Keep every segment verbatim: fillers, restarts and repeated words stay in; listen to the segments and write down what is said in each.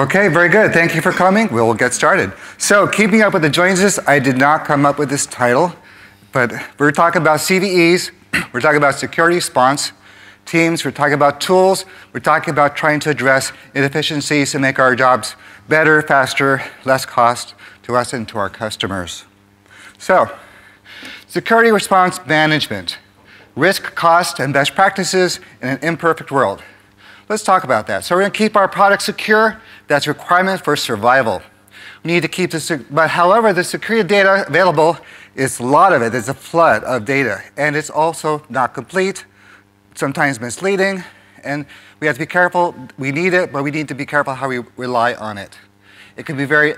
Okay, very good. Thank you for coming. We'll get started. So, keeping up with the Joneses, I did not come up with this title, but we're talking about C V Es, we're talking about security response teams, we're talking about tools, we're talking about trying to address inefficiencies to make our jobs better, faster, less cost to us and to our customers. So, security response management, risk, cost, and best practices in an imperfect world. Let's talk about that. So we're going to keep our product secure. That's a requirement for survival. We need to keep this, but however, the security data available is a lot of it. It's a flood of data, and it's also not complete, sometimes misleading, and we have to be careful. We need it, but we need to be careful how we rely on it. It can be very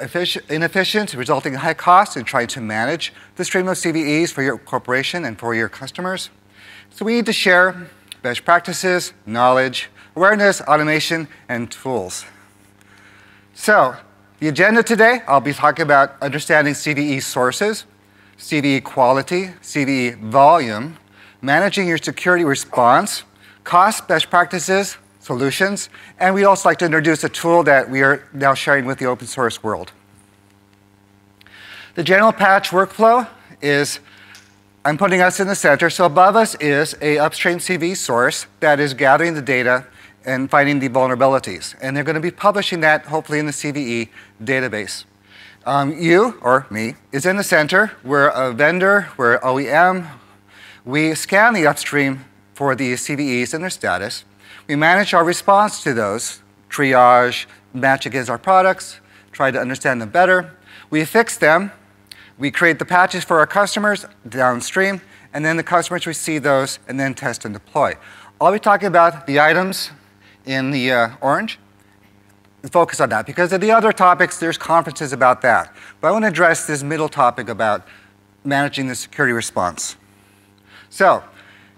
inefficient, resulting in high costs, and trying to manage the stream of C V Es for your corporation and for your customers. So we need to share best practices, knowledge, awareness, automation, and tools. So, the agenda today, I'll be talking about understanding C V E sources, C V E quality, C V E volume, managing your security response, cost, best practices, solutions, and we'd also like to introduce a tool that we are now sharing with the open source world. The general patch workflow is I'm putting us in the center. So above us is a upstream C V E source that is gathering the data and finding the vulnerabilities. And they're going to be publishing that, hopefully, in the C V E database. Um, you, or me, is in the center. We're a vendor. We're O E M. We scan the upstream for the C V Es and their status. We manage our response to those, triage, match against our products, try to understand them better. We fix them. We create the patches for our customers downstream, and then the customers receive those and then test and deploy. I'll be talking about the items in the uh, orange and focus on that, because of the other topics, there's conferences about that. But I want to address this middle topic about managing the security response. So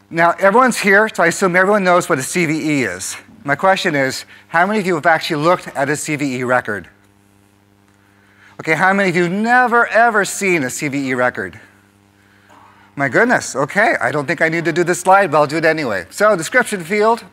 now everyone's here, so I assume everyone knows what a C V E is. My question is, how many of you have actually looked at a C V E record? Okay, how many of you never, ever seen a C V E record? My goodness, okay, I don't think I need to do this slide, but I'll do it anyway. So, description field,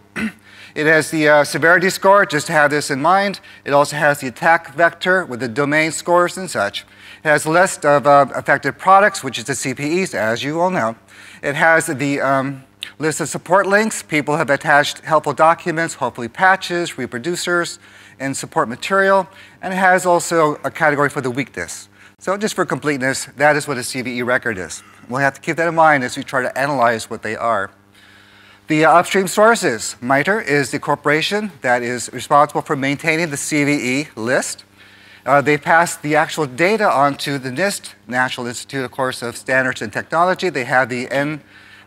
it has the uh, severity score, just to have this in mind. It also has the attack vector with the domain scores and such. It has a list of uh, affected products, which is the C P Es, as you all know. It has the um, list of support links. People have attached helpful documents, hopefully patches, reproducers, and support material, and it has also a category for the weakness. So just for completeness, that is what a C V E record is. We'll have to keep that in mind as we try to analyze what they are. The uh, upstream sources. MITRE is the corporation that is responsible for maintaining the C V E list. Uh, they pass the actual data onto the NIST, National Institute, of course, of Standards and Technology. They have the N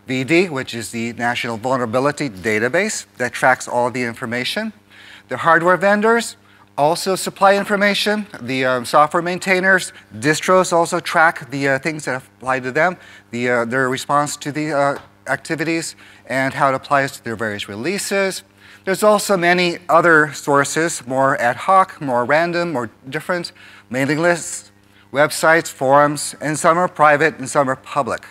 V D, which is the National Vulnerability Database that tracks all the information. The hardware vendors also supply information. The um, software maintainers, distros also track the uh, things that apply to them, the, uh, their response to the uh, activities, and how it applies to their various releases. There's also many other sources, more ad hoc, more random, more different, mailing lists, websites, forums, and some are private and some are public.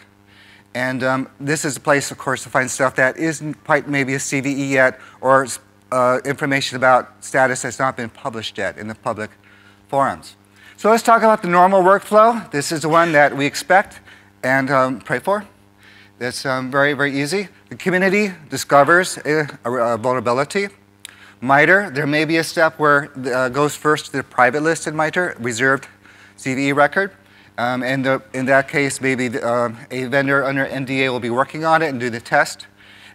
And um, this is a place, of course, to find stuff that isn't quite maybe a C V E yet, or Uh, information about status that's not been published yet in the public forums. So let's talk about the normal workflow. This is the one that we expect and um, pray for. That's um, very, very easy. The community discovers a, a vulnerability. MITRE, there may be a step where it uh, goes first to the private list in MITRE, reserved C V E record. Um, and the, in that case, maybe the, um, a vendor under N D A will be working on it and do the test.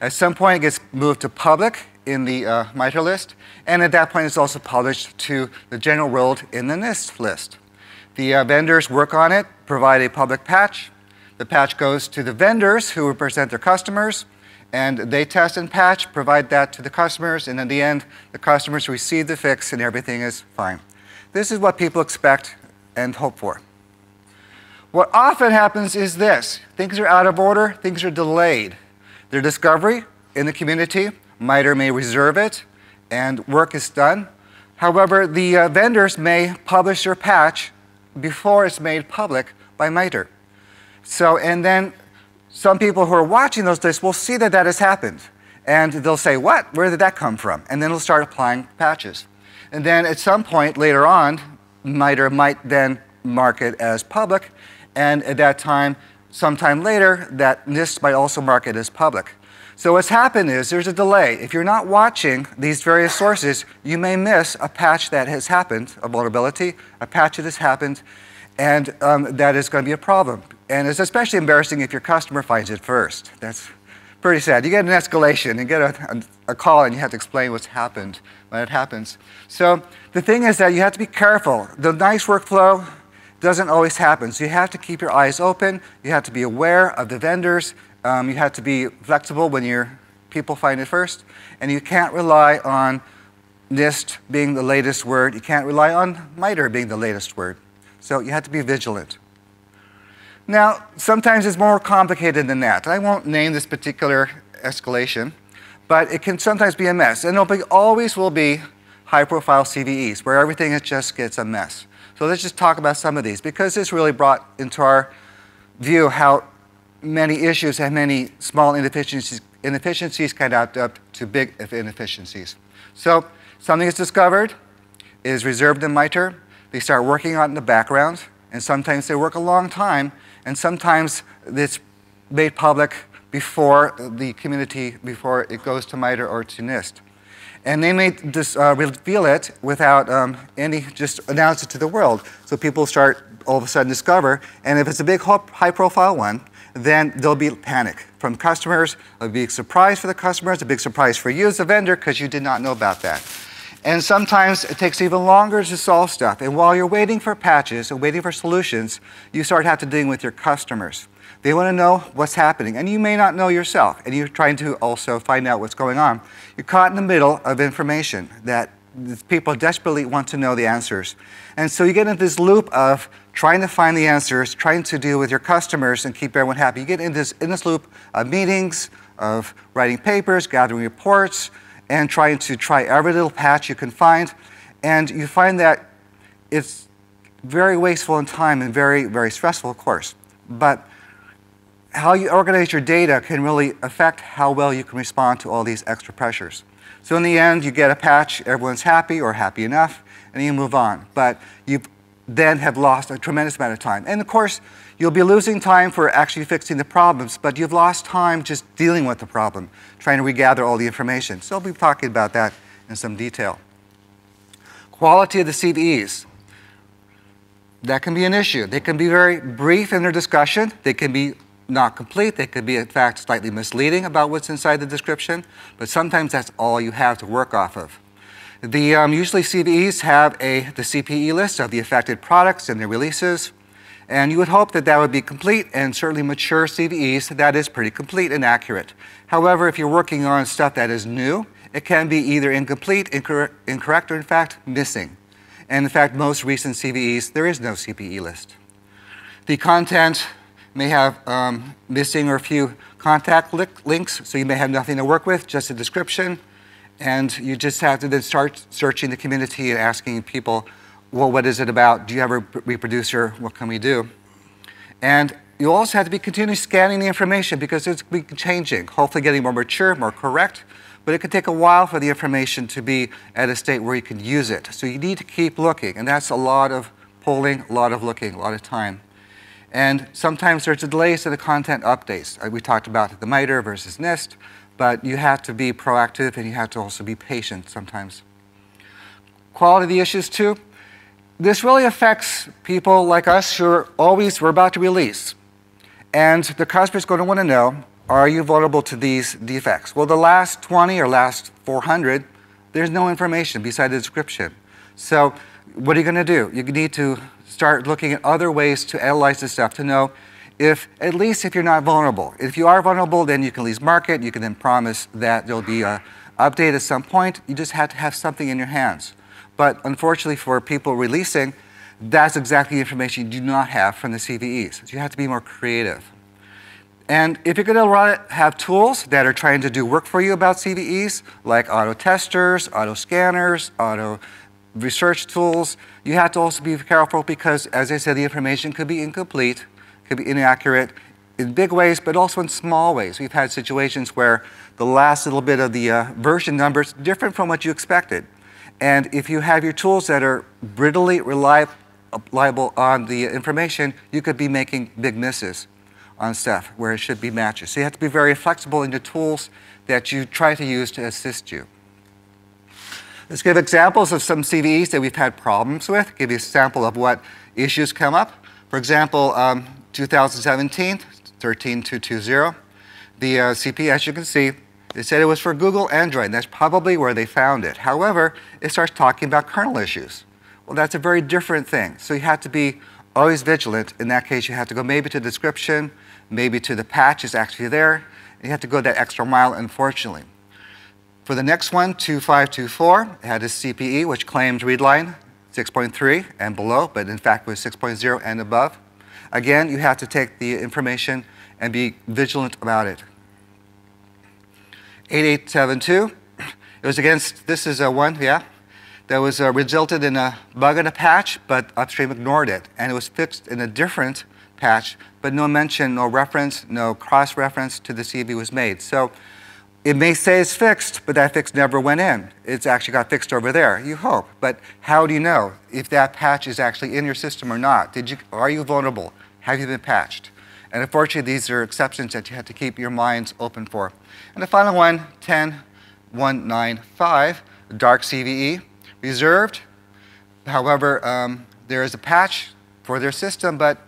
At some point, it gets moved to public in the uh, MITRE list, and at that point it's also published to the general world in the NIST list. The uh, vendors work on it, provide a public patch. The patch goes to the vendors who represent their customers, and they test and patch, provide that to the customers, and in the end, the customers receive the fix and everything is fine. This is what people expect and hope for. What often happens is this. Things are out of order, things are delayed. Their discovery in the community, MITRE may reserve it, and work is done. However, the uh, vendors may publish their patch before it's made public by MITRE. So, and then some people who are watching those lists will see that that has happened. And they'll say, what? Where did that come from? And then they'll start applying patches. and then at some point later on, MITRE might then mark it as public, and at that time, sometime later, that NIST might also mark it as public. So what's happened is there's a delay. If you're not watching these various sources, you may miss a patch that has happened, a vulnerability, a patch that has happened, and um, that is going to be a problem. And it's especially embarrassing if your customer finds it first. That's pretty sad. You get an escalation, you get a, a call, and you have to explain what's happened when it happens. So the thing is that you have to be careful. The nice workflow doesn't always happen. So you have to keep your eyes open. You have to be aware of the vendors. Um, you have to be flexible when your people find it first. And you can't rely on NIST being the latest word. You can't rely on MITRE being the latest word. So you have to be vigilant. Now, sometimes it's more complicated than that. I won't name this particular escalation, but it can sometimes be a mess. And there always will be high-profile C V Es where everything just gets a mess. So let's just talk about some of these, because this really brought into our view how many issues and many small inefficiencies, inefficiencies can add up to big inefficiencies. So something is discovered, is reserved in MITRE. They start working on it in the background, and sometimes they work a long time, and sometimes it's made public before the community, before it goes to MITRE or to NIST. And they may just uh, reveal it without um, any, just announce it to the world. So people start all of a sudden discover, and if it's a big high-profile one, then there'll be panic from customers. It'll be a surprise for the customers, a big surprise for you as a vendor because you did not know about that. And sometimes it takes even longer to solve stuff. And while you're waiting for patches and waiting for solutions, you start having to deal with your customers. They want to know what's happening, and you may not know yourself, and you're trying to also find out what's going on. You're caught in the middle of information that people desperately want to know the answers. And so you get into this loop of trying to find the answers, trying to deal with your customers and keep everyone happy. You get in this, in this loop of meetings, of writing papers, gathering reports, and trying to try every little patch you can find. And you find that it's very wasteful in time and very, very stressful, of course. But how you organize your data can really affect how well you can respond to all these extra pressures. So in the end, you get a patch, everyone's happy or happy enough, and you move on. But you then have lost a tremendous amount of time. And of course, you'll be losing time for actually fixing the problems, but you've lost time just dealing with the problem, trying to regather all the information. So I'll be talking about that in some detail. Quality of the C V Es. That can be an issue. They can be very brief in their discussion. They can be not complete. They could be, in fact, slightly misleading about what's inside the description, but sometimes that's all you have to work off of. The, um, usually C V Es have a, the C P E list of the affected products and their releases, and you would hope that that would be complete, and certainly mature C V Es, that is pretty complete and accurate. However, if you're working on stuff that is new, it can be either incomplete, incor- incorrect, or in fact missing. And in fact, most recent C V Es, there is no C P E list. The content may have um, missing or a few contact li links, so you may have nothing to work with, just a description. And you just have to then start searching the community and asking people, well, what is it about? Do you have a reproducer? What can we do? And you also have to be continually scanning the information because it's changing, hopefully getting more mature, more correct. But it can take a while for the information to be at a state where you can use it. So you need to keep looking, and that's a lot of polling, a lot of looking, a lot of time. And sometimes there's a delay to the content updates. We talked about the MITRE versus NIST, but you have to be proactive and you have to also be patient sometimes. Quality of the issues too. This really affects people like us who are always, we're about to release. And the customer's going to want to know, are you vulnerable to these defects? Well, the last twenty or last four hundred, there's no information beside the description. So what are you going to do? You need to start looking at other ways to analyze this stuff to know if, at least if you're not vulnerable. If you are vulnerable, then you can at least mark it. You can then promise that there'll be an update at some point. You just have to have something in your hands. But unfortunately for people releasing, that's exactly the information you do not have from the C V Es. So you have to be more creative. And if you're going to have tools that are trying to do work for you about C V Es, like auto testers, auto scanners, auto research tools, you have to also be careful because, as I said, the information could be incomplete, could be inaccurate in big ways, but also in small ways. We've had situations where the last little bit of the uh, version number is different from what you expected. And if you have your tools that are brittly reliable on the information, you could be making big misses on stuff where it should be matches. So you have to be very flexible in your tools that you try to use to assist you. Let's give examples of some C V Es that we've had problems with, give you a sample of what issues come up. For example, um, two thousand seventeen, thirteen two twenty, the uh, C P, as you can see, it said it was for Google Android. That's probably where they found it. However, it starts talking about kernel issues. Well, that's a very different thing. So you have to be always vigilant. In that case, you have to go maybe to the description, maybe to the patch is actually there. You have to go that extra mile, unfortunately. For the next one, two five two four, it had a C P E, which claimed read line six point three and below, but in fact was six point zero and above. Again, you have to take the information and be vigilant about it. eight eight seven two, it was against, this is a one, yeah, that was uh, resulted in a bug in a patch, but upstream ignored it. And it was fixed in a different patch, but no mention, no reference, no cross-reference to the C V was made. So it may say it's fixed, but that fix never went in. It's actually got fixed over there, you hope. But how do you know if that patch is actually in your system or not? Did you, are you vulnerable? Have you been patched? And unfortunately, these are exceptions that you have to keep your minds open for. And the final one, ten one ninety-five, dark C V E, reserved. However, um, there is a patch for their system, but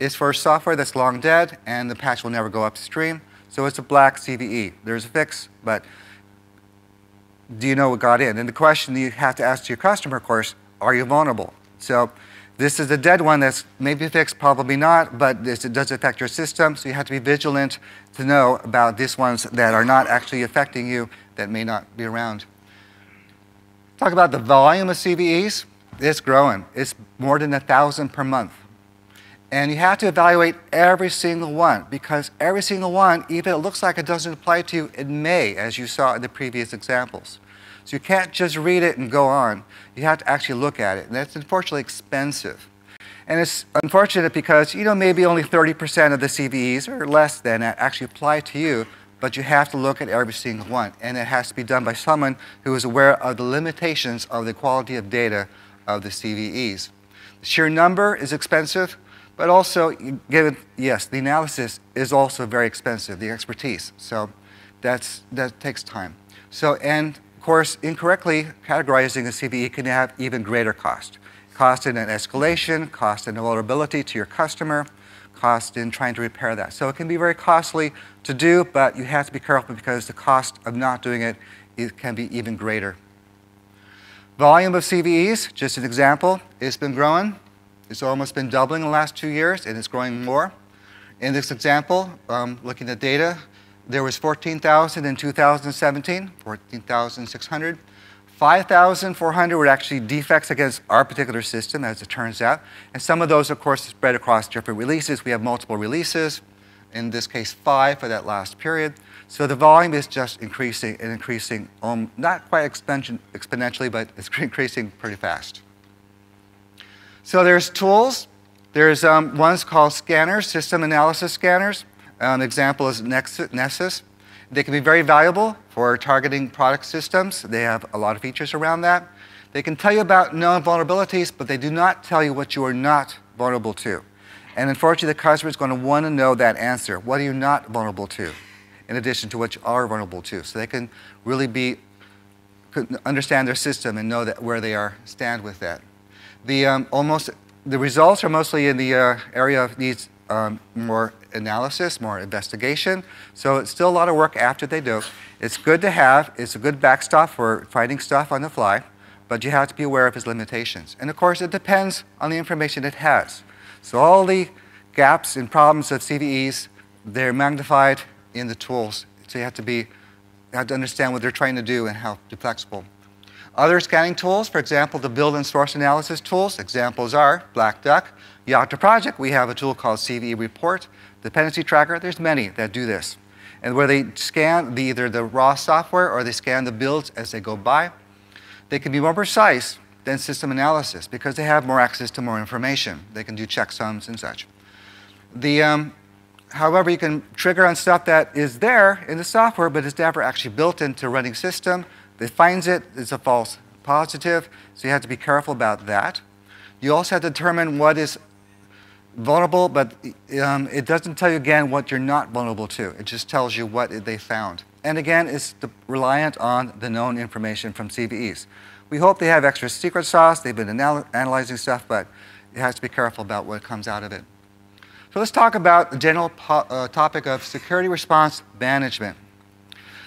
it's for software that's long dead, and the patch will never go upstream. So it's a black C V E. There's a fix, but do you know what got in? And the question you have to ask to your customer, of course, are you vulnerable? So this is a dead one that's maybe fixed, probably not, but this, it does affect your system, so you have to be vigilant to know about these ones that are not actually affecting you, that may not be around. Talk about the volume of C V Es. It's growing. It's more than one thousand per month. And you have to evaluate every single one, because every single one, even if it looks like it doesn't apply to you, it may, as you saw in the previous examples. So you can't just read it and go on. You have to actually look at it. And that's unfortunately expensive. And it's unfortunate because, you know, maybe only thirty percent of the C V Es or less than that actually apply to you, but you have to look at every single one. And it has to be done by someone who is aware of the limitations of the quality of data of the C V Es. The sheer number is expensive, but also, given, yes, the analysis is also very expensive, the expertise. So that's, that takes time. So, and of course, incorrectly categorizing a C V E can have even greater cost. Cost in an escalation, cost in a vulnerability to your customer, cost in trying to repair that. So it can be very costly to do, but you have to be careful because the cost of not doing it, it can be even greater. Volume of C V Es, just an example, it's been growing. It's almost been doubling in the last two years, and it's growing more. In this example, um, looking at data, there was fourteen thousand in two thousand seventeen, fourteen thousand six hundred. five thousand four hundred were actually defects against our particular system, as it turns out. And some of those, of course, spread across different releases. We have multiple releases, in this case, five for that last period. So the volume is just increasing and increasing, um, not quite exponentially, but it's increasing pretty fast. So there's tools. There's um, ones called scanners, system analysis scanners. An example is Nessus. They can be very valuable for targeting product systems. They have a lot of features around that. They can tell you about known vulnerabilities, but they do not tell you what you are not vulnerable to. And unfortunately, the customer is going to want to know that answer. What are you not vulnerable to, in addition to what you are vulnerable to? So they can really be, understand their system and know that where they are, stand with that. The, um, almost, the results are mostly in the uh, area of these um, more analysis, more investigation. So it's still a lot of work after they do. It's good to have. It's a good backstop for finding stuff on the fly, but you have to be aware of its limitations. And of course, it depends on the information it has. So all the gaps and problems of C V Es, they're magnified in the tools. So you have to be, you have to understand what they're trying to do and how to be flexible. Other scanning tools, for example, the build and source analysis tools, examples are Black Duck, Yocto Project. We have a tool called C V E Report, Dependency Tracker. There's many that do this. And where they scan the, either the raw software or they scan the builds as they go by, they can be more precise than system analysis because they have more access to more information. They can do checksums and such. The, um, however, you can trigger on stuff that is there in the software, but it's never actually built into a running system. It finds it, it's a false positive, so you have to be careful about that. You also have to determine what is vulnerable, but um, it doesn't tell you, again, what you're not vulnerable to. It just tells you what they found. And again, it's the, reliant on the known information from C V Es. We hope they have extra secret sauce. They've been anal analyzing stuff, but it has to be careful about what comes out of it. So let's talk about the general uh, topic of security response management.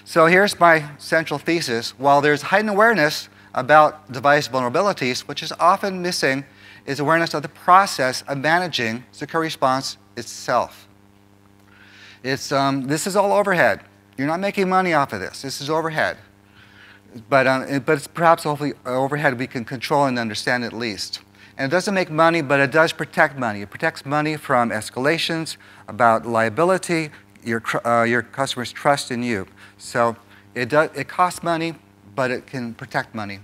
So here's my central thesis. While there's heightened awareness about device vulnerabilities, which is often missing, is awareness of the process of managing security response itself. It's, um, this is all overhead. You're not making money off of this. This is overhead. But, um, it, but it's perhaps hopefully overhead we can control and understand at least. And it doesn't make money, but it does protect money. It protects money from escalations, about liability, your, uh, your customers' trust in you. So it, does, it costs money, but it can protect money.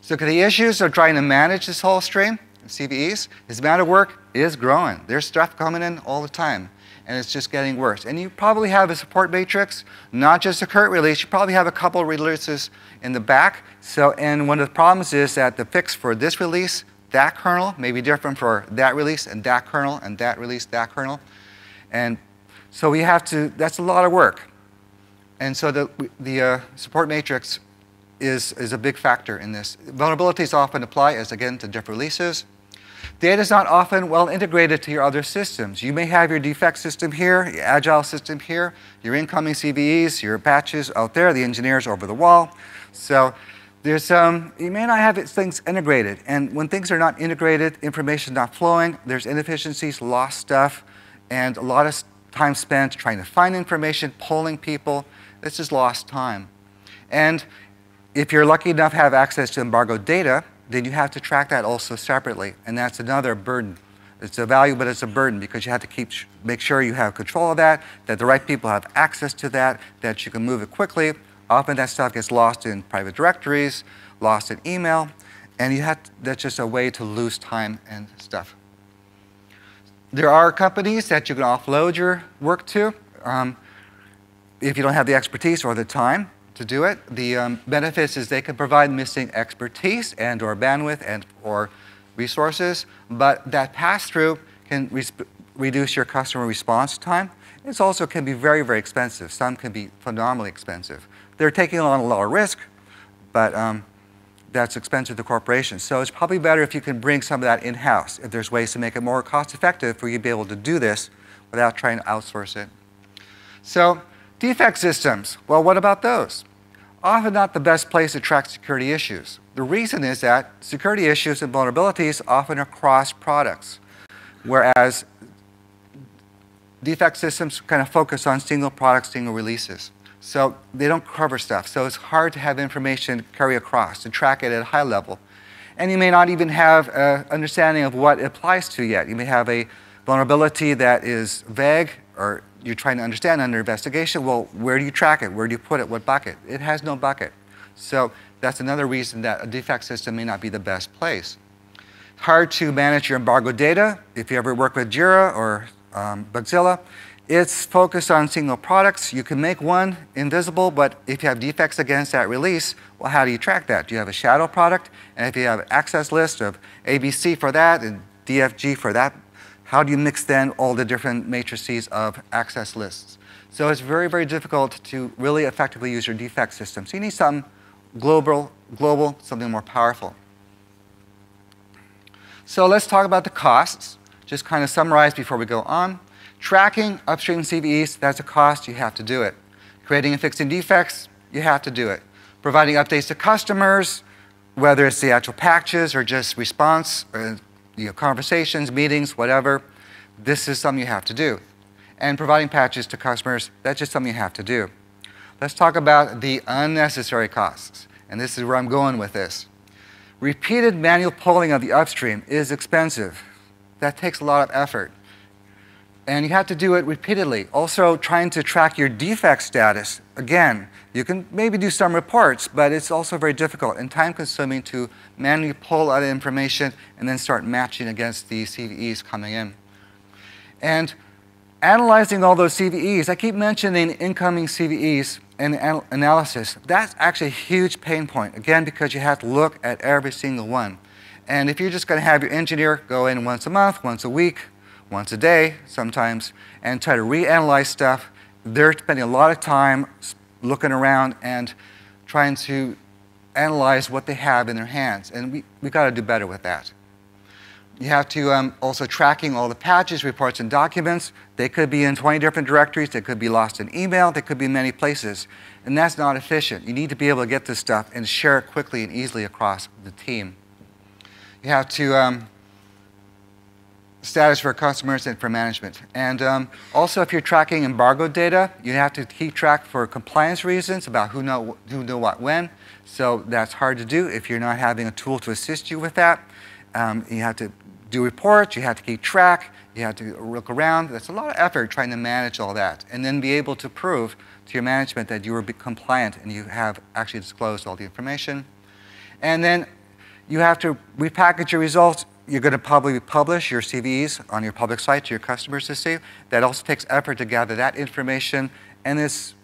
So the issues of trying to manage this whole stream, C V Es, this amount of work is growing. There's stuff coming in all the time, and it's just getting worse. And you probably have a support matrix, not just a current release. You probably have a couple of releases in the back. So, and one of the problems is that the fix for this release, that kernel, may be different for that release, and that kernel, and that release, that kernel. And so we have to, that's a lot of work. And so the, the uh, support matrix Is, is a big factor in this. Vulnerabilities often apply, as again, to different releases. Data is not often well integrated to your other systems. You may have your defect system here, your agile system here, your incoming C V Es, your patches out there, the engineers over the wall. So there's, um, you may not have things integrated. And when things are not integrated, information is not flowing, there's inefficiencies, lost stuff, and a lot of time spent trying to find information, polling people. This is lost time. And if you're lucky enough to have access to embargoed data, then you have to track that also separately, and that's another burden. It's a value, but it's a burden because you have to keep make sure you have control of that, that the right people have access to that, that you can move it quickly. Often that stuff gets lost in private directories, lost in email, and you have to, that's just a way to lose time and stuff. There are companies that you can offload your work to um, if you don't have the expertise or the time to do it. The um, benefits is they can provide missing expertise and or bandwidth and or resources, but that pass-through can reduce your customer response time. It also can be very, very expensive. Some can be phenomenally expensive. They're taking on a lot of risk, but um, that's expensive to corporations. So it's probably better if you can bring some of that in-house, if there's ways to make it more cost-effective for you to be able to do this without trying to outsource it. So, defect systems, well, what about those? Often not the best place to track security issues. The reason is that security issues and vulnerabilities often are cross products, whereas defect systems kind of focus on single products, single releases. So they don't cover stuff, so it's hard to have information carry across, to track it at a high level. And you may not even have an understanding of what it applies to yet. You may have a vulnerability that is vague, or you're trying to understand under investigation, well, where do you track it? Where do you put it? What bucket? It has no bucket. So that's another reason that a defect system may not be the best place. Hard to manage your embargoed data. If you ever work with Jira or um, Bugzilla, it's focused on single products. You can make one invisible, but if you have defects against that release, well, how do you track that? Do you have a shadow product? And if you have an access list of A B C for that and D F G for that, how do you mix then all the different matrices of access lists? So it's very, very difficult to really effectively use your defect system. So you need something global, global, something more powerful. So let's talk about the costs. Just kind of summarize before we go on. Tracking upstream C V Es, that's a cost. You have to do it. Creating and fixing defects, you have to do it. Providing updates to customers, whether it's the actual patches or just response, or you know, conversations, meetings, whatever, this is something you have to do. And providing patches to customers, that's just something you have to do. Let's talk about the unnecessary costs. And this is where I'm going with this. Repeated manual polling of the upstream is expensive. That takes a lot of effort. And you have to do it repeatedly. Also, trying to track your defect status, again, you can maybe do some reports, but it's also very difficult and time-consuming to manually pull out information and then start matching against the C V Es coming in. And analyzing all those C V Es, I keep mentioning incoming C V Es and anal analysis. That's actually a huge pain point, again, because you have to look at every single one. And if you're just going to have your engineer go in once a month, once a week, once a day sometimes, and try to reanalyze stuff, they're spending a lot of time looking around and trying to analyze what they have in their hands. And we, we've got to do better with that. You have to um, also tracking all the patches, reports, and documents. They could be in twenty different directories. They could be lost in email. They could be in many places. And that's not efficient. You need to be able to get this stuff and share it quickly and easily across the team. You have to um, status for customers and for management. And um, also, if you're tracking embargo data, you have to keep track for compliance reasons about who know, who know what when. So that's hard to do if you're not having a tool to assist you with that. Um, you have to do reports. You have to keep track. You have to look around. That's a lot of effort trying to manage all that, and then be able to prove to your management that you were compliant and you have actually disclosed all the information. And then you have to repackage your results. You're going to probably publish your C V Es on your public site to your customers to see. That also takes effort to gather that information, and there's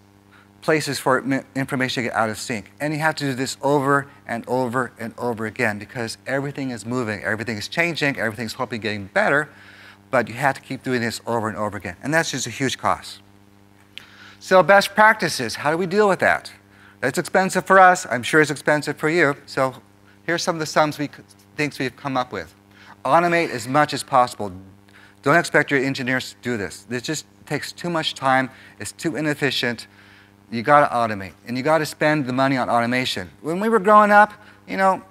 places for information to get out of sync. And you have to do this over and over and over again because everything is moving, everything is changing, everything's hopefully getting better, but you have to keep doing this over and over again. And that's just a huge cost. So best practices, how do we deal with that? That's expensive for us. I'm sure it's expensive for you. So here's some of the sums we things we've come up with. Automate as much as possible. Don't expect your engineers to do this. This just takes too much time. It's too inefficient. You got to automate, and you got to spend the money on automation. When we were growing up, you know,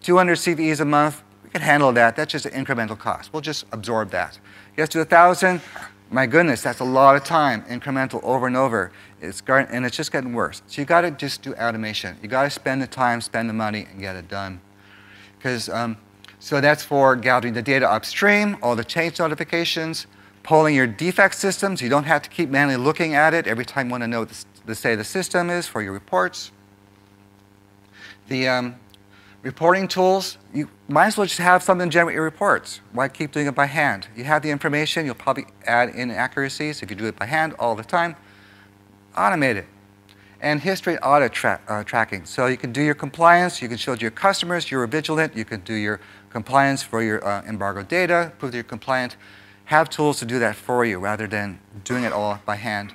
two hundred C V Es a month, we could handle that. That's just an incremental cost. We'll just absorb that. Gets to one thousand. My goodness, that's a lot of time, incremental over and over. It's and it's just getting worse. So you got to just do automation. You got to spend the time, spend the money, and get it done. Because um, so that's for gathering the data upstream, all the change notifications, polling your defect systems. You don't have to keep manually looking at it every time you want to know the, the state of the system is for your reports. The um, reporting tools, you might as well just have something generate your reports. Why keep doing it by hand? You have the information. You'll probably add inaccuracies if you do it by hand all the time. Automate it. And history and audit tra uh, tracking. So you can do your compliance. You can show to your customers you were vigilant. You can do your compliance for your uh, embargo data, prove that you're compliant. Have tools to do that for you rather than doing it all by hand.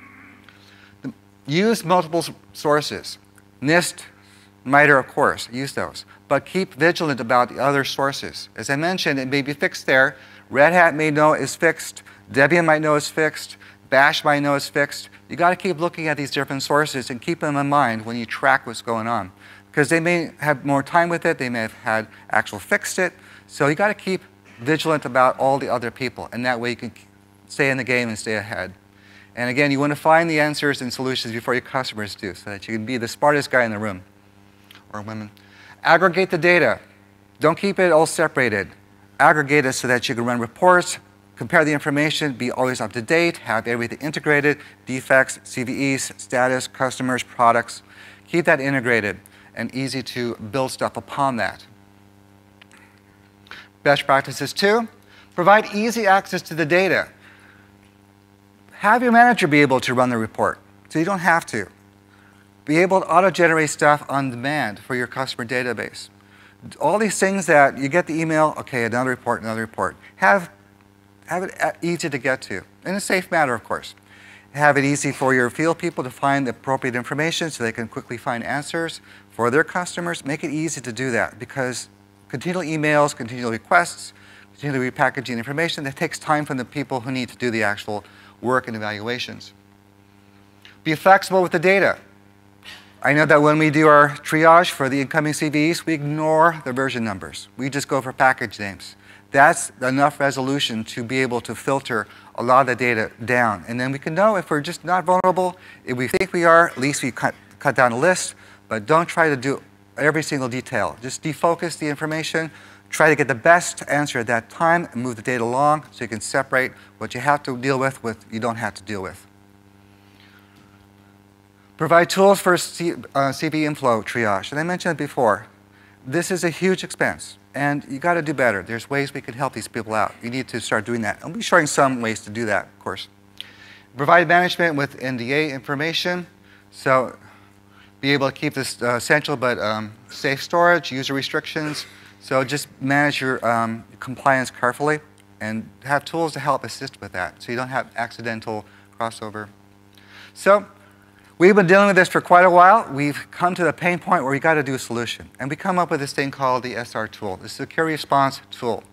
The, use multiple sources. NIST, MITRE, of course, use those. But keep vigilant about the other sources. As I mentioned, it may be fixed there. Red Hat may know it's fixed. Debian might know it's fixed. Bash might know it's fixed. You got to keep looking at these different sources and keep them in mind when you track what's going on. Because they may have more time with it. They may have had actual fixed it. So you got to keep vigilant about all the other people. And that way you can stay in the game and stay ahead. And again, you want to find the answers and solutions before your customers do so that you can be the smartest guy in the room or women. Aggregate the data. Don't keep it all separated. Aggregate it so that you can run reports, compare the information, be always up to date, have everything integrated, defects, C V Es, status, customers, products. Keep that integrated and easy to build stuff upon that. Best practices too, provide easy access to the data. Have your manager be able to run the report, so you don't have to. Be able to auto-generate stuff on demand for your customer database. All these things that you get the email, okay, another report, another report. Have Have it easy to get to, in a safe manner, of course. Have it easy for your field people to find the appropriate information so they can quickly find answers for their customers. Make it easy to do that because continual emails, continual requests, continual repackaging information, that takes time from the people who need to do the actual work and evaluations. Be flexible with the data. I know that when we do our triage for the incoming C V Es, we ignore the version numbers. We just go for package names. That's enough resolution to be able to filter a lot of the data down. And then we can know if we're just not vulnerable. If we think we are, at least we cut, cut down a list. But don't try to do every single detail. Just defocus the information. Try to get the best answer at that time and move the data along so you can separate what you have to deal with with you don't have to deal with. Provide tools for C, uh, C V inflow triage. And I mentioned it before. This is a huge expense. And you got to do better. There's ways we can help these people out. You need to start doing that. I'll be showing some ways to do that, of course. Provide management with N D A information, so be able to keep this uh, central but um, safe storage, user restrictions. So just manage your um, compliance carefully and have tools to help assist with that so you don't have accidental crossover. So we've been dealing with this for quite a while. We've come to the pain point where we got to do a solution. And we come up with this thing called the S R tool, the Secure Response Tool.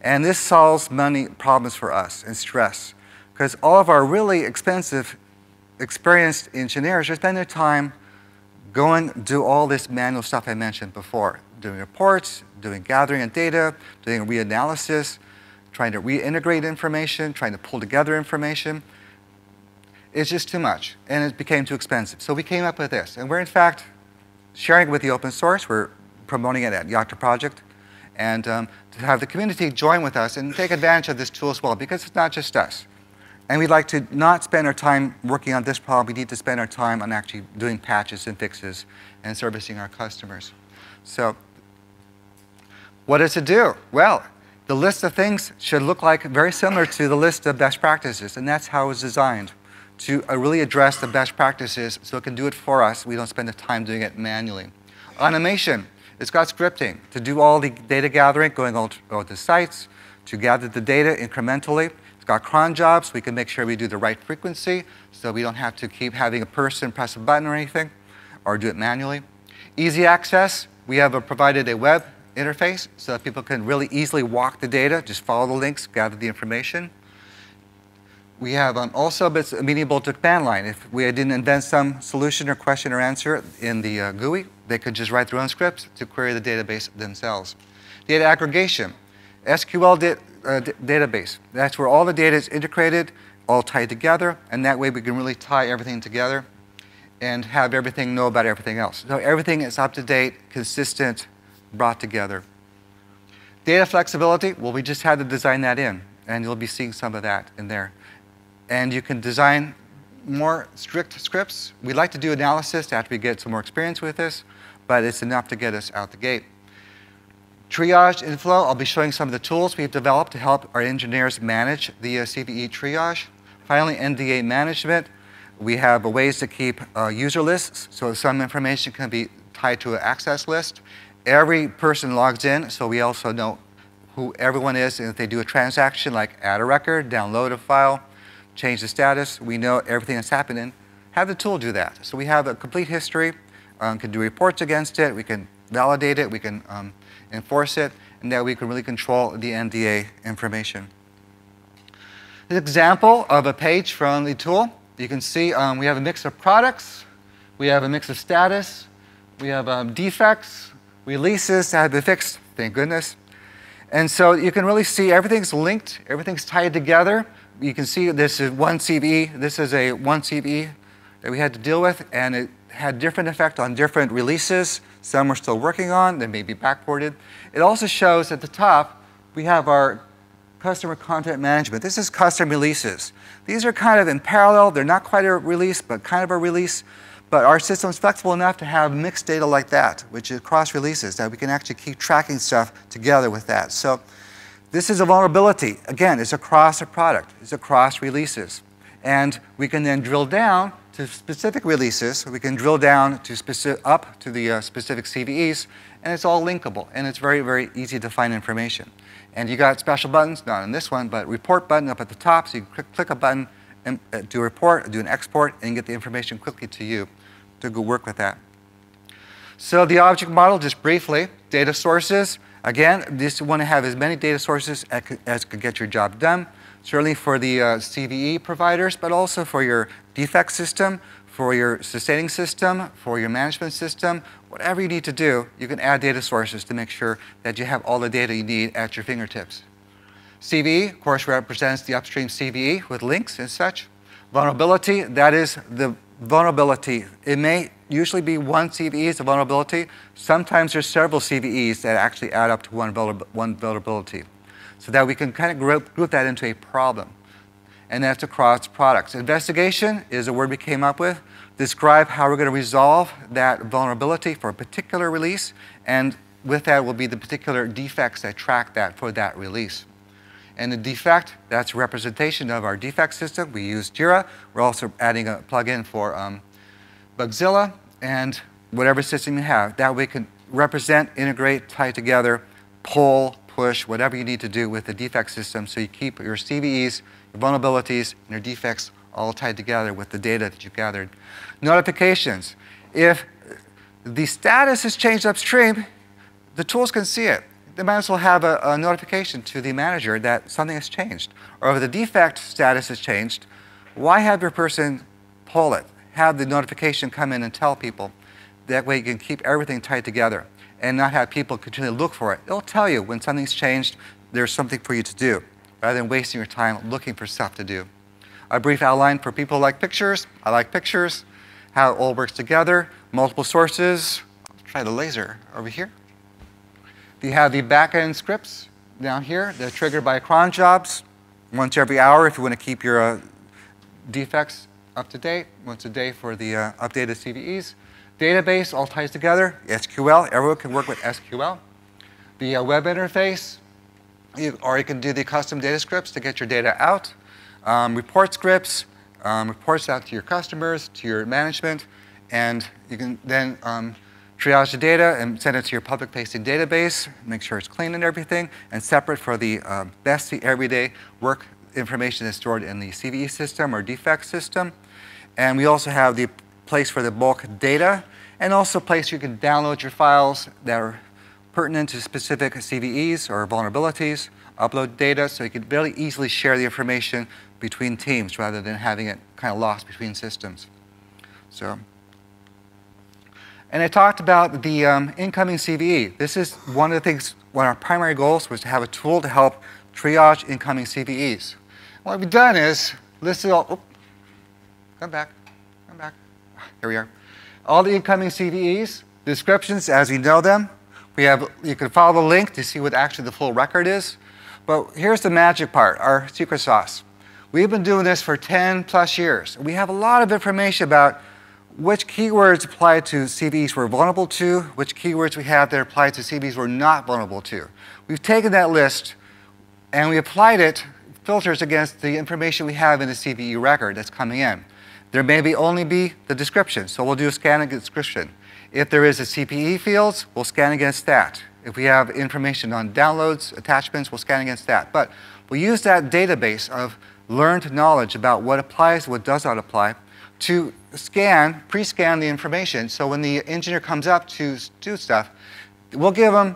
And this solves many problems for us and stress, because all of our really expensive, experienced engineers just spend their time going to do all this manual stuff I mentioned before, doing reports, doing gathering of data, doing reanalysis, trying to reintegrate information, trying to pull together information. It's just too much, and it became too expensive. So we came up with this, and we're in fact sharing it with the open source. We're promoting it at Yocto Project, and um, to have the community join with us and take advantage of this tool as well, because it's not just us. And we'd like to not spend our time working on this problem. We need to spend our time on actually doing patches and fixes and servicing our customers. So what does it do? Well, the list of things should look like very similar to the list of best practices, and that's how it's designed, to really address the best practices so it can do it for us. We don't spend the time doing it manually. Automation, it's got scripting to do all the data gathering, going all to the sites, to gather the data incrementally. Got cron jobs, we can make sure we do the right frequency so we don't have to keep having a person press a button or anything, or do it manually. Easy access, we have a, provided a web interface so that people can really easily walk the data, just follow the links, gather the information. We have um, also, but it's amenable to command line. If we didn't invent some solution or question or answer in the uh, G U I, they could just write their own scripts to query the database themselves. Data aggregation, S Q L data. Uh, database. That's where all the data is integrated, all tied together, and that way we can really tie everything together and have everything know about everything else. So everything is up to date, consistent, brought together. Data flexibility, well, we just had to design that in, and you'll be seeing some of that in there. And you can design more strict scripts. We'd like to do analysis after we get some more experience with this, but it's enough to get us out the gate. Triage inflow, I'll be showing some of the tools we've developed to help our engineers manage the uh, C V E triage. Finally, N D A management. We have uh, ways to keep uh, user lists, so some information can be tied to an access list. Every person logs in, so we also know who everyone is, and if they do a transaction like add a record, download a file, change the status, we know everything that's happening. Have the tool do that. So we have a complete history, um, can do reports against it, we can validate it, we can um, enforce it, and that we can really control the N D A information. This example of a page from the tool, you can see um, we have a mix of products, we have a mix of status, we have um, defects, releases that have been fixed, thank goodness. And so you can really see everything's linked, everything's tied together. You can see this is one C V E, this is a one C V E that we had to deal with, and it had different effect on different releases. Some we're still working on, they may be backported. It also shows at the top, we have our customer content management. This is custom releases. These are kind of in parallel. They're not quite a release, but kind of a release. But our system's flexible enough to have mixed data like that, which is cross releases, that we can actually keep tracking stuff together with that. So this is a vulnerability. Again, it's across a product. It's across releases. And we can then drill down to specific releases, we can drill down to specific, up to the uh, specific C V Es, and it's all linkable, and it's very, very easy to find information. And you got special buttons, not in this one, but report button up at the top, so you can click a button and uh, do a report, do an export, and get the information quickly to you to go work with that. So the object model, just briefly, data sources. Again, just want to have as many data sources as could get your job done. Certainly for the uh, C V E providers, but also for your defect system, for your sustaining system, for your management system, whatever you need to do, you can add data sources to make sure that you have all the data you need at your fingertips. C V E, of course, represents the upstream C V E with links and such. Vulnerability, that is the vulnerability. It may usually be one C V E is a vulnerability. Sometimes there's several C V Es that actually add up to one vulnerability, so that we can kind of group, group that into a problem. And that's across products. Investigation is a word we came up with. Describe how we're going to resolve that vulnerability for a particular release, and with that will be the particular defects that track that for that release. and the defect, that's representation of our defect system. We use Jira. We're also adding a plugin for um, Bugzilla and whatever system you have. That way we can represent, integrate, tie together, pull, push, whatever you need to do with the defect system so you keep your C V Es, your vulnerabilities, and your defects all tied together with the data that you gathered. Notifications. If the status is changed upstream, the tools can see it. They might as well have a, a notification to the manager that something has changed. Or if the defect status has changed, why have your person pull it? Have the notification come in and tell people. That way you can keep everything tied together and not have people continually look for it. It'll tell you when something's changed, there's something for you to do, rather than wasting your time looking for stuff to do. A brief outline for people who like pictures. I like pictures. How it all works together. Multiple sources. I'll try the laser over here. You have the back-end scripts down here. They're triggered by cron jobs once every hour if you want to keep your uh, defects up to date, once a day for the uh, updated C V Es. Database all ties together. S Q L, everyone can work with S Q L. The uh, web interface, you, or you can do the custom data scripts to get your data out. Um, report scripts, um, reports out to your customers, to your management, and you can then um, triage the data and send it to your public-facing database, make sure it's clean and everything, and separate for the uh, best everyday work information that's stored in the C V E system or defect system. And we also have the place for the bulk data, and also a place you can download your files that are pertinent to specific C V Es or vulnerabilities, upload data so you can very easily share the information between teams rather than having it kind of lost between systems. So, and I talked about the um, incoming C V E. This is one of the things, one of our primary goals was to have a tool to help triage incoming C V Es. What we've done is listed all, oh, come back, come back. Here we are. All the incoming C V Es, descriptions as we know them. We have, you can follow the link to see what actually the full record is. But here's the magic part, our secret sauce. We've been doing this for ten plus years. We have a lot of information about which keywords apply to C V Es we're vulnerable to, which keywords we have that apply to C V Es we're not vulnerable to. We've taken that list and we applied it, filters against the information we have in the C V E record that's coming in. There may be only be the description, so we'll do a scan against description. If there is a C P E fields, we'll scan against that. If we have information on downloads, attachments, we'll scan against that. But we use that database of learned knowledge about what applies, what does not apply, to scan, pre-scan the information. So when the engineer comes up to do stuff, we'll give them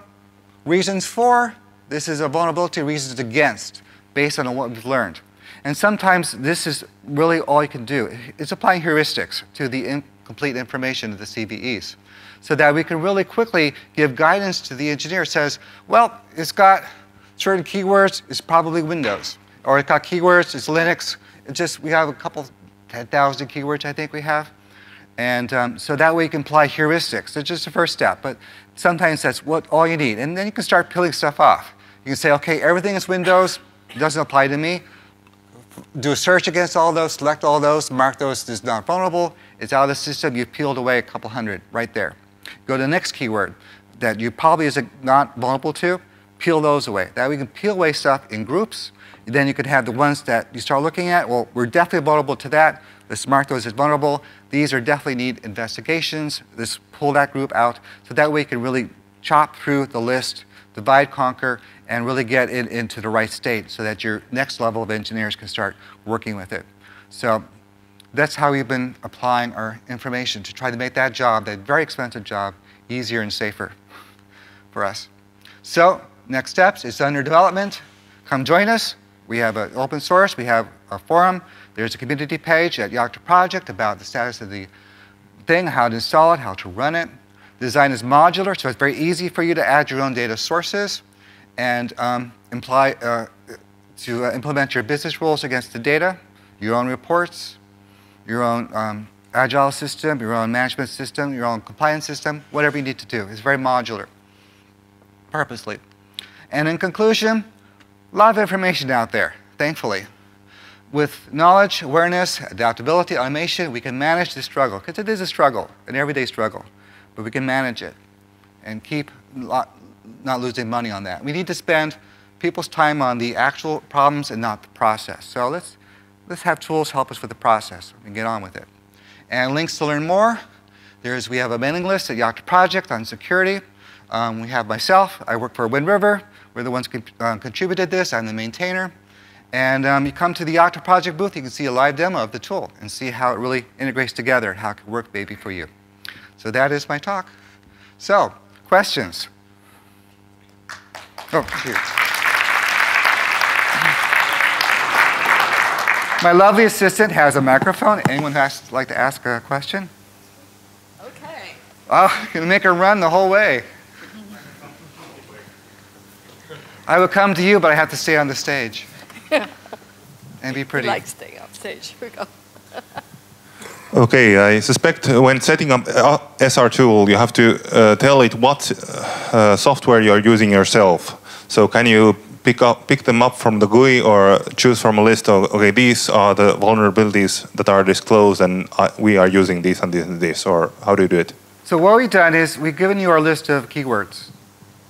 reasons for, this is a vulnerability, reasons against, based on what we've learned. And sometimes this is really all you can do. It's applying heuristics to the incomplete information of the C V Es so that we can really quickly give guidance to the engineer. It says, well, it's got certain keywords, it's probably Windows. Or it's got keywords, it's Linux. It's just, we have a couple, ten thousand keywords I think we have. And um, so that way you can apply heuristics. It's just the first step, but sometimes that's what all you need. And then you can start peeling stuff off. You can say, okay, everything is Windows, it doesn't apply to me. Do a search against all those, select all those, mark those as not vulnerable. It's out of the system, you peeled away a couple hundred right there. Go to the next keyword that you probably is not vulnerable to, peel those away. That way you can peel away stuff in groups. Then you could have the ones that you start looking at, well, we're definitely vulnerable to that. Let's mark those as vulnerable. These are definitely need investigations. Let's pull that group out. So that way you can really chop through the list, divide, conquer, and really get it into the right state so that your next level of engineers can start working with it. So that's how we've been applying our information to try to make that job, that very expensive job, easier and safer for us. So next steps, it's under development. Come join us. We have an open source. We have a forum. There's a community page at Yocto Project about the status of the thing, how to install it, how to run it. Design is modular, so it's very easy for you to add your own data sources and um, imply, uh, to uh, implement your business rules against the data, your own reports, your own um, agile system, your own management system, your own compliance system, whatever you need to do. It's very modular, purposely. And in conclusion, a lot of information out there, thankfully. With knowledge, awareness, adaptability, automation, we can manage this struggle, because it is a struggle, an everyday struggle. But we can manage it and keep not losing money on that. We need to spend people's time on the actual problems and not the process. So let's, let's have tools help us with the process and get on with it. And links to learn more. There's, we have a mailing list at the Yocto Project on security. Um, we have myself. I work for Wind River. We're the ones who uh, contributed this. I'm the maintainer. And um, you come to the Yocto Project booth, you can see a live demo of the tool and see how it really integrates together and how it can work maybe for you. So that is my talk. So, questions? Oh, here. My lovely assistant has a microphone. Anyone who'd like to ask a question? Okay. Oh, you can make her run the whole way. I would come to you, but I have to stay on the stage. And be pretty. I like staying on stage. Here we go. Okay, I suspect when setting up S R tool, you have to uh, tell it what uh, software you're using yourself. So can you pick, up, pick them up from the G U I or choose from a list of, okay, these are the vulnerabilities that are disclosed and I, we are using these and this and this, or how do you do it? So what we've done is we've given you our list of keywords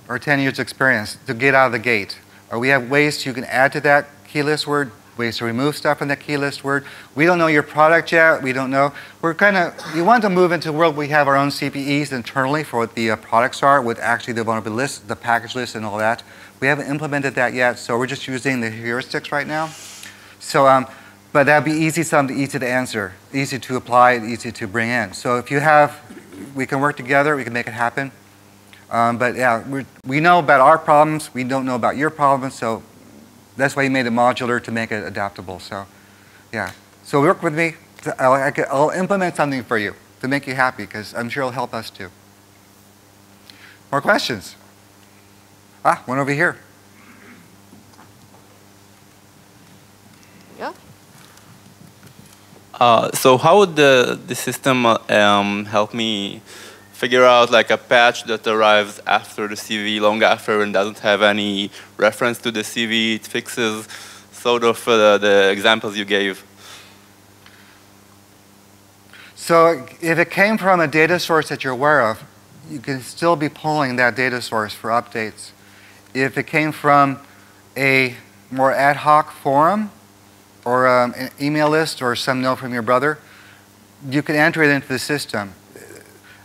or ten years experience to get out of the gate. Or we have ways you can add to that key list word, ways to remove stuff from that key list word. We don't know your product yet. We don't know. We're kind of, we want to move into a world where we have our own C P Es internally for what the uh, products are with actually the vulnerability list, the package list and all that. We haven't implemented that yet, so we're just using the heuristics right now. So, um, but that'd be easy, something easy to answer, easy to apply, easy to bring in. So if you have, we can work together, we can make it happen. Um, but yeah, we're, we know about our problems. We don't know about your problems, so that's why you made it modular to make it adaptable. So, yeah. So work with me. I'll, I'll implement something for you to make you happy, because I'm sure it'll help us too. More questions? Ah, one over here. Yeah. Uh, so how would the the system um, help me figure out like a patch that arrives after the C V, long after, and doesn't have any reference to the C V? It fixes sort of uh, the examples you gave. So if it came from a data source that you're aware of, you can still be pulling that data source for updates. If it came from a more ad hoc forum or um, an email list or some note from your brother, you can enter it into the system.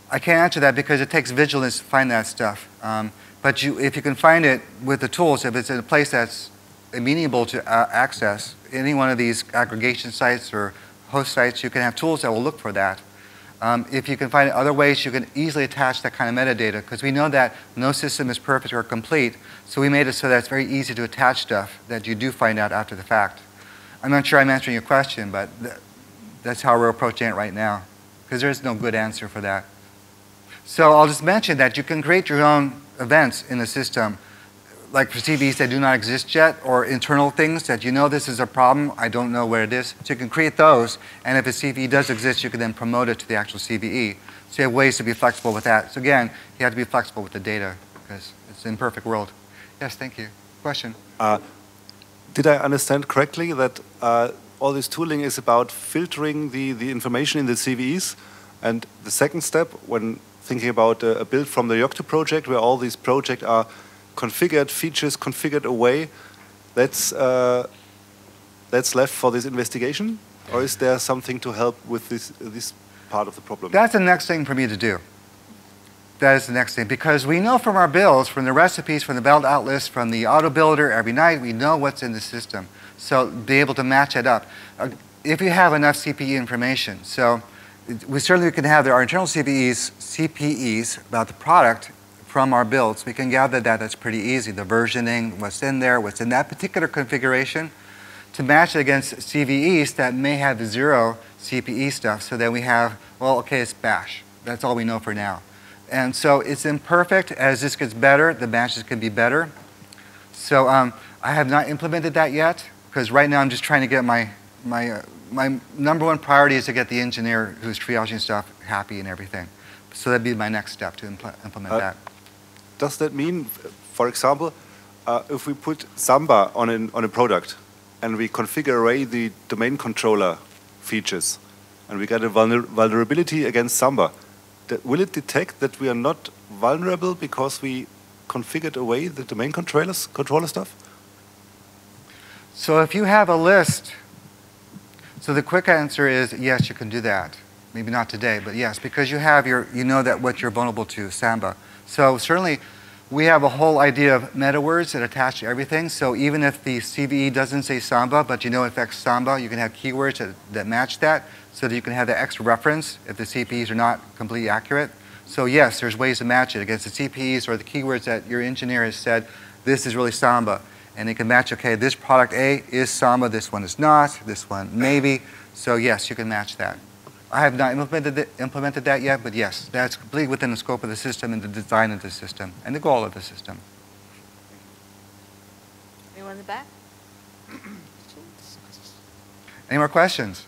I can't answer that because it takes vigilance to find that stuff. Um, but you, if you can find it with the tools, if it's in a place that's amenable to uh, access, any one of these aggregation sites or host sites, you can have tools that will look for that. Um, if you can find other ways, you can easily attach that kind of metadata, because we know that no system is perfect or complete, so we made it so that it's very easy to attach stuff that you do find out after the fact. I'm not sure I'm answering your question, but th that's how we're approaching it right now, because there is no good answer for that. So I'll just mention that you can create your own events in the system, like for C Vs that do not exist yet, or internal things that you know this is a problem, I don't know where it is. So you can create those, and if a C V E does exist, you can then promote it to the actual C V E. So you have ways to be flexible with that. So again, you have to be flexible with the data, because it's an imperfect world. Yes, thank you. Question? Uh, did I understand correctly that uh, all this tooling is about filtering the, the information in the C V Es, and the second step, when thinking about a build from the Yocto project, where all these projects are configured, features configured away, that's, uh, that's left for this investigation? Or is there something to help with this, this part of the problem? That's the next thing for me to do. That is the next thing, because we know from our builds, from the recipes, from the build out list, from the auto builder every night, we know what's in the system. So be able to match it up. If you have enough C P E information, so we certainly can have our internal C P Es, C P Es about the product from our builds. We can gather that. That's pretty easy. The versioning, what's in there, what's in that particular configuration, to match it against C V Es that may have zero C P E stuff. So then we have, well, okay, it's bash. That's all we know for now. And so it's imperfect. As this gets better, the matches can be better. So um, I have not implemented that yet, because right now I'm just trying to get my my. Uh, My number one priority is to get the engineer who's triaging stuff happy and everything. So that'd be my next step, to impl implement uh, that. Does that mean, for example, uh, if we put Samba on, an, on a product and we configure away the domain controller features and we get a vulner vulnerability against Samba, that, will it detect that we are not vulnerable because we configured away the domain controllers, controller stuff? So if you have a list, so the quick answer is yes, you can do that. Maybe not today, but yes, because you have your, you know that what you're vulnerable to, Samba. So certainly we have a whole idea of meta words that attach to everything. So even if the C V E doesn't say Samba, but you know it affects Samba, you can have keywords that, that match that so that you can have the extra reference if the C P Es are not completely accurate. So yes, there's ways to match it against the C P Es or the keywords that your engineer has said, this is really Samba. And it can match, okay, this product A is Samba, this one is not, this one maybe. So yes, you can match that. I have not implemented, it, implemented that yet, but yes, that's completely within the scope of the system and the design of the system and the goal of the system. Anyone in the back? Any more questions?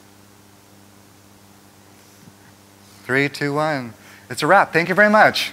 Three, two, one. It's a wrap. Thank you very much.